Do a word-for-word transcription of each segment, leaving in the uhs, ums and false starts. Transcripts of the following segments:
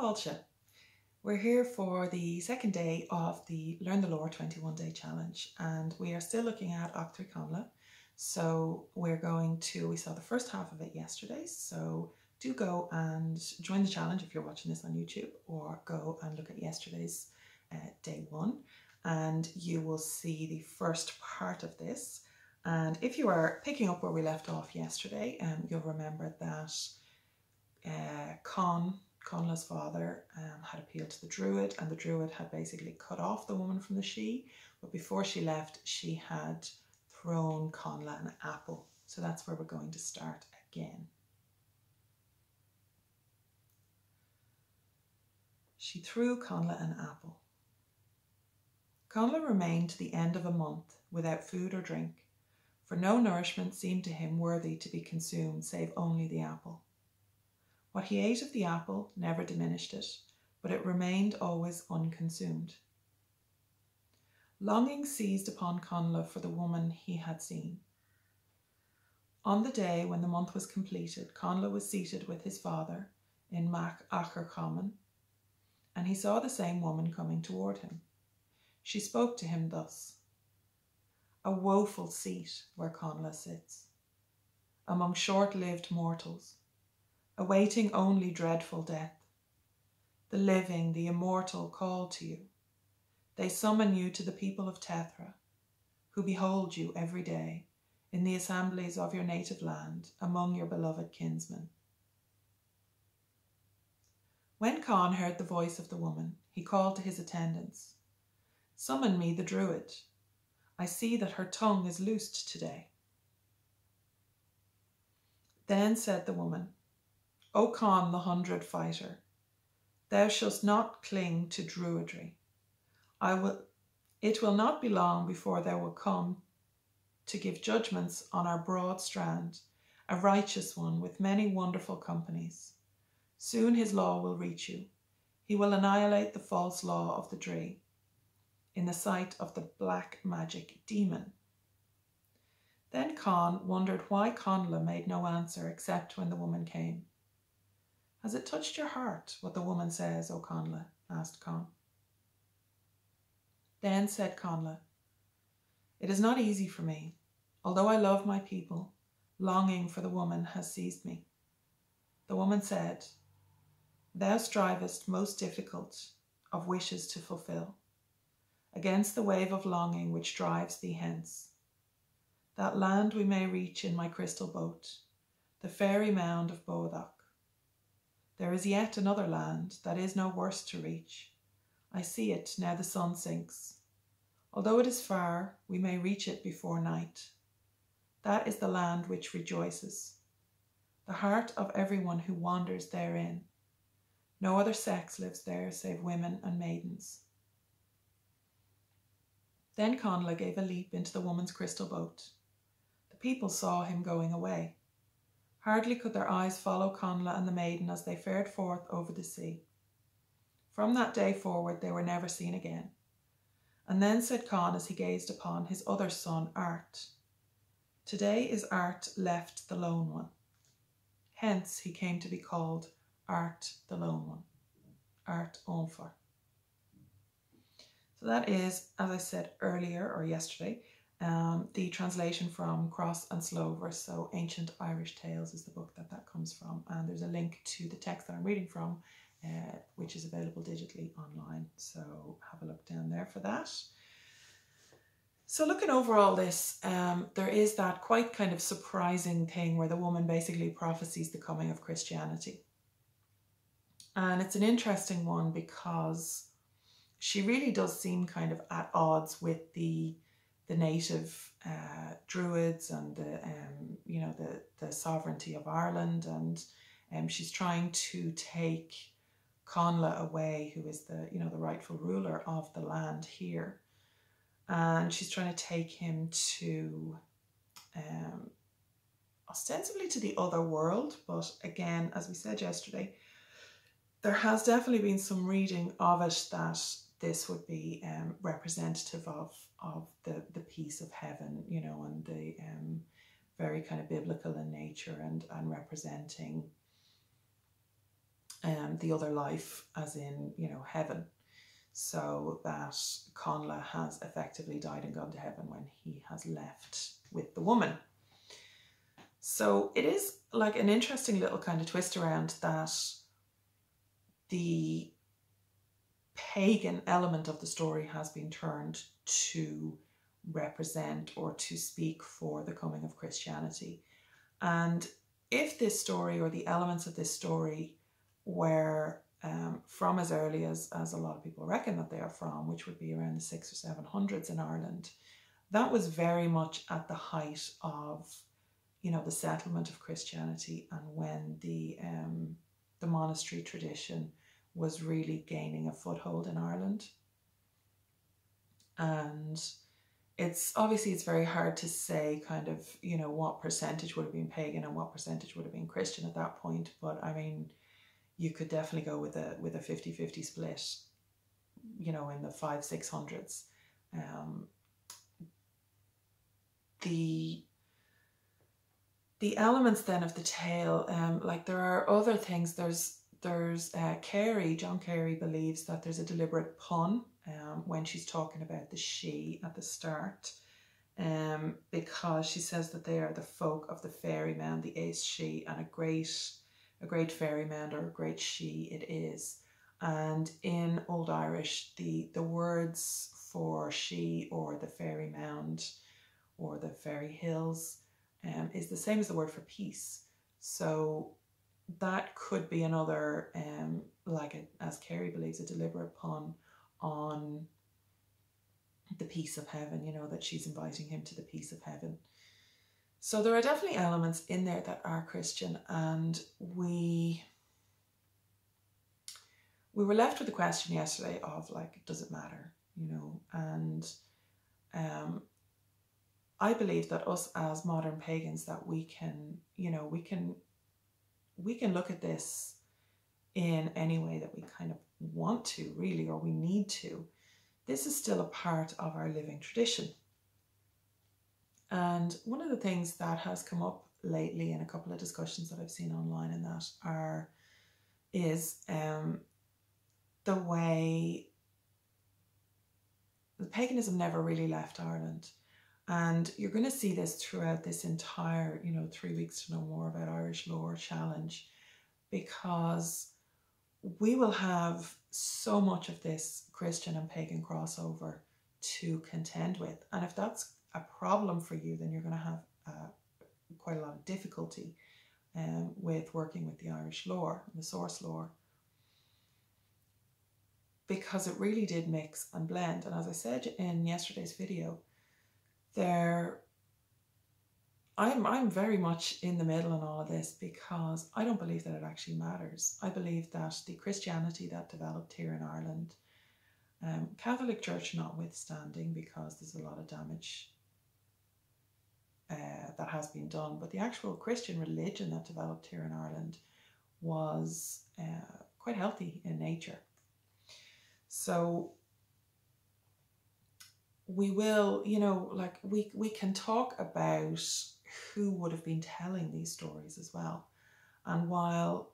Fáilte. We're here for the second day of the Learn the Lore twenty-one day challenge, and we are still looking at Echtra Condla. So we're going to, we saw the first half of it yesterday, so do go and join the challenge if you're watching this on YouTube, or go and look at yesterday's uh, day one, and you will see the first part of this. And if you are picking up where we left off yesterday, um, you'll remember that uh, Conn Conla's father um, had appealed to the Druid, and the Druid had basically cut off the woman from the she, but before she left she had thrown Conla an apple. So that's where we're going to start again. She threw Conla an apple. Conla remained to the end of a month without food or drink, for no nourishment seemed to him worthy to be consumed save only the apple. What he ate of the apple never diminished it, but it remained always unconsumed. Longing seized upon Conla for the woman he had seen. On the day when the month was completed, Conla was seated with his father in Mag Mell, and he saw the same woman coming toward him. She spoke to him thus: "A woeful seat where Conla sits, among short-lived mortals, awaiting only dreadful death. The living, the immortal, call to you. They summon you to the people of Tethra, who behold you every day in the assemblies of your native land among your beloved kinsmen." When Conn heard the voice of the woman, he called to his attendants, "Summon me the Druid. I see that her tongue is loosed today." Then said the woman, "O Conn the hundred fighter, thou shalt not cling to druidry. I will, it will not be long before thou wilt come to give judgments on our broad strand, a righteous one with many wonderful companies. Soon his law will reach you. He will annihilate the false law of the Dree in the sight of the black magic demon." Then Conn wondered why Conla made no answer except when the woman came. "Has it touched your heart, what the woman says, O Conla?" asked Conn. Then said Conla, "It is not easy for me. Although I love my people, longing for the woman has seized me." The woman said, "Thou strivest most difficult of wishes to fulfill, against the wave of longing which drives thee hence. That land we may reach in my crystal boat, the fairy mound of Boadoc. There is yet another land that is no worse to reach. I see it now the sun sinks. Although it is far, we may reach it before night. That is the land which rejoices, the heart of everyone who wanders therein. No other sex lives there save women and maidens." Then Conla gave a leap into the woman's crystal boat. The people saw him going away. Hardly could their eyes follow Conla and the maiden as they fared forth over the sea. From that day forward they were never seen again. And then said Conn as he gazed upon his other son, Art, "Today is Art left the lone one." Hence he came to be called Art the Lone One, Art Onfar. So that is, as I said earlier, or yesterday, Um, the translation from Cross and Slover, so Ancient Irish Tales is the book that that comes from, and there's a link to the text that I'm reading from, uh, which is available digitally online, so have a look down there for that. So looking over all this, um, there is that quite kind of surprising thing where the woman basically prophesies the coming of Christianity. And it's an interesting one because she really does seem kind of at odds with the the native uh, druids and the um, you know the the sovereignty of Ireland, and um, she's trying to take Conla away, who is the you know the rightful ruler of the land here, and she's trying to take him to um, ostensibly to the other world. But again, as we said yesterday, there has definitely been some reading of it that this would be um, representative of, of the, the peace of heaven, you know, and the um, very kind of biblical in nature, and, and representing um, the other life, as in, you know, heaven. So that Conla has effectively died and gone to heaven when he has left with the woman. So it is like an interesting little kind of twist around that the pagan element of the story has been turned to represent or to speak for the coming of Christianity. And if this story, or the elements of this story, were um, from as early as, as a lot of people reckon that they are from, which would be around the six or seven hundreds in Ireland, that was very much at the height of, you know, the settlement of Christianity, and when the um, the monastery tradition was really gaining a foothold in Ireland. And it's obviously, it's very hard to say kind of, you know, what percentage would have been pagan and what percentage would have been Christian at that point. But I mean, you could definitely go with a with a fifty fifty split, you know, in the five, six hundreds. Um, the The elements then of the tale, um, like there are other things. There's there's uh, Kerry, John Kerry believes that there's a deliberate pun um, when she's talking about the she at the start, um, because she says that they are the folk of the ferryman, the ace she, and a great a great ferryman, or a great she it is. And in Old Irish, the the words for she, or the fairy mound, or the fairy hills, Um, is the same as the word for peace. So that could be another, um, like a, as Kerry believes, a deliberate pun on the peace of heaven, you know, that she's inviting him to the peace of heaven. So there are definitely elements in there that are Christian, and we we were left with the question yesterday of, like, does it matter, you know? And um I believe that us as modern pagans, that we can, you know, we can, we can look at this in any way that we kind of want to, really, or we need to. This is still a part of our living tradition. And one of the things that has come up lately in a couple of discussions that I've seen online, and that are, is um, the way the paganism never really left Ireland. And you're going to see this throughout this entire, you know, three weeks to know more about Irish lore challenge, because we will have so much of this Christian and pagan crossover to contend with. And if that's a problem for you, then you're going to have uh, quite a lot of difficulty um, with working with the Irish lore, the source lore, because it really did mix and blend. And as I said in yesterday's video, There, I'm, I'm very much in the middle in all of this, because I don't believe that it actually matters. I believe that the Christianity that developed here in Ireland, um, Catholic Church notwithstanding, because there's a lot of damage uh, that has been done, but the actual Christian religion that developed here in Ireland was uh, quite healthy in nature. So we will, you know, like we, we can talk about who would have been telling these stories as well. And while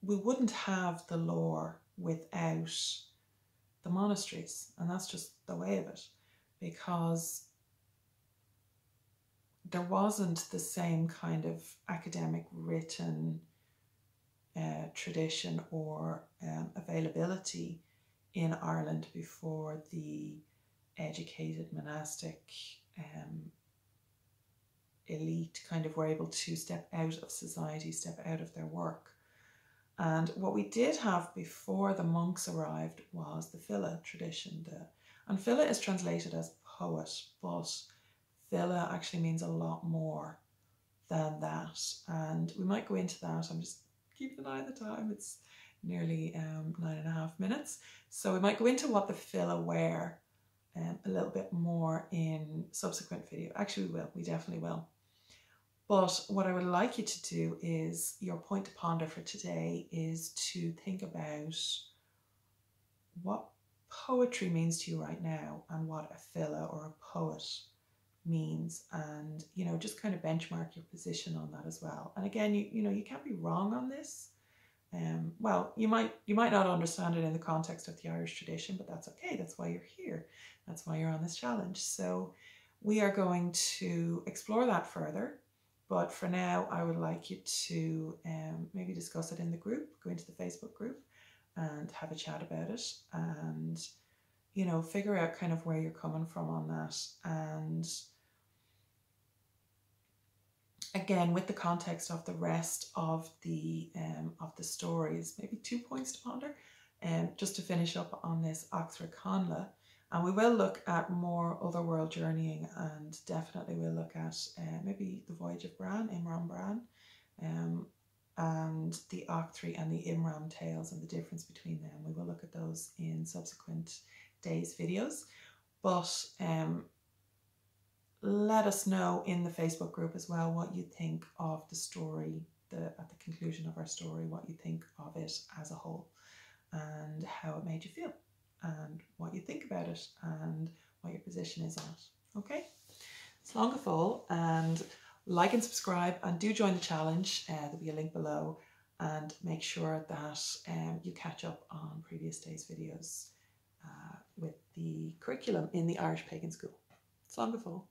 we wouldn't have the lore without the monasteries, and that's just the way of it, because there wasn't the same kind of academic written uh, tradition or um, availability in Ireland before the educated monastic um, elite kind of were able to step out of society, step out of their work. And what we did have before the monks arrived was the Fila tradition. The, and Fila is translated as poet, but Fila actually means a lot more than that. And we might go into that. I'm just keeping an eye on the time. It's nearly um, nine and a half minutes. So we might go into what the Fila were Um, a little bit more in subsequent video. Actually, we will, we definitely will. But what I would like you to do is, your point to ponder for today is to think about what poetry means to you right now, and what a filla or a poet means, and, you know, just kind of benchmark your position on that as well. And again, you, you know, you can't be wrong on this, Um, well, you might you might not understand it in the context of the Irish tradition, but that's okay. That's why you're here. That's why you're on this challenge. So we are going to explore that further. But for now, I would like you to um, maybe discuss it in the group, go into the Facebook group and have a chat about it, and, you know, figure out kind of where you're coming from on that. And again, with the context of the rest of the um, of the stories, maybe two points to ponder, and um, just to finish up on this Echtra Condla, and we will look at more otherworld journeying, and definitely we'll look at uh, maybe the voyage of Bran, Imram Bran, um, and the Echtra and the Imram tales and the difference between them. We will look at those in subsequent days' videos, but um. Let us know in the Facebook group as well what you think of the story, the at the conclusion of our story, what you think of it as a whole, and how it made you feel, and what you think about it, and what your position is on it. Okay, slán go fóill, and like and subscribe, and do join the challenge. Uh, there'll be a link below, and make sure that um, you catch up on previous days' videos uh, with the curriculum in the Irish Pagan School. Slán go fóill.